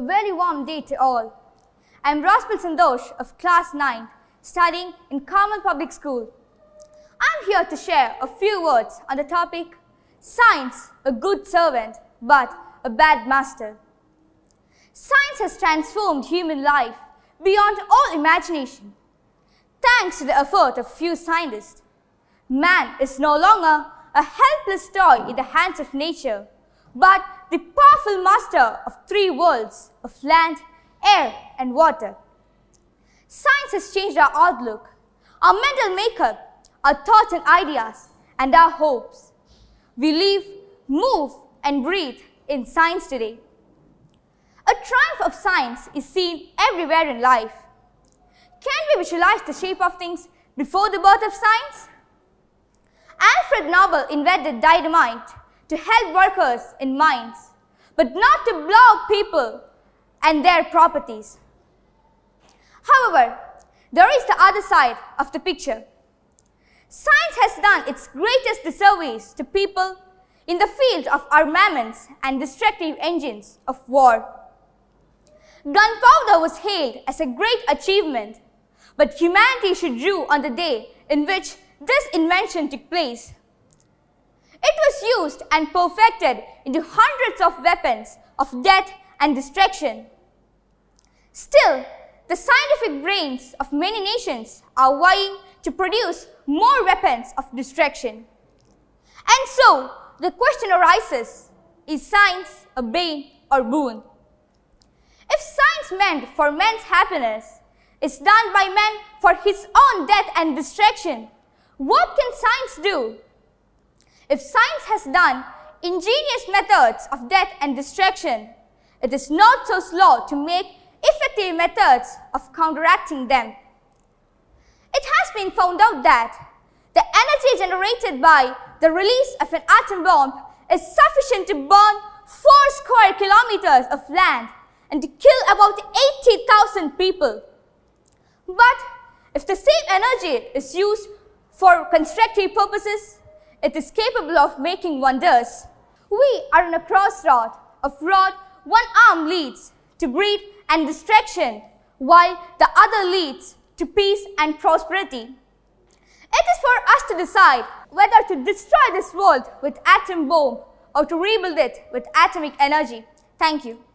A very warm day to all. I am Rosebel Santhosh of Class 9, studying in Carmel Public School. I am here to share a few words on the topic, Science, a good servant, but a bad master. Science has transformed human life beyond all imagination. Thanks to the effort of few scientists, man is no longer a helpless toy in the hands of nature, but the powerful master of three worlds of land, air and water. Science has changed our outlook, our mental makeup, our thoughts and ideas, and our hopes. We live, move and breathe in science today. A triumph of science is seen everywhere in life. Can we visualize the shape of things before the birth of science? Alfred Nobel invented dynamite to help workers in mines, but not to blow up people and their properties. However, there is the other side of the picture. Science has done its greatest disservice to people in the field of armaments and destructive engines of war. Gunpowder was hailed as a great achievement, but humanity should rue on the day in which this invention took place. It was used and perfected into hundreds of weapons of death and destruction. Still, the scientific brains of many nations are vying to produce more weapons of destruction. And so, the question arises, is science a bane or boon? If science meant for man's happiness is done by man for his own death and destruction, what can science do? If science has done ingenious methods of death and destruction, it is not so slow to make effective methods of counteracting them. It has been found out that the energy generated by the release of an atom bomb is sufficient to burn 4 square kilometers of land and to kill about 80,000 people. But if the same energy is used for constructive purposes, it is capable of making wonders. We are on a crossroad of road one arm leads to greed and destruction, while the other leads to peace and prosperity. It is for us to decide whether to destroy this world with atom bomb or to rebuild it with atomic energy. Thank you.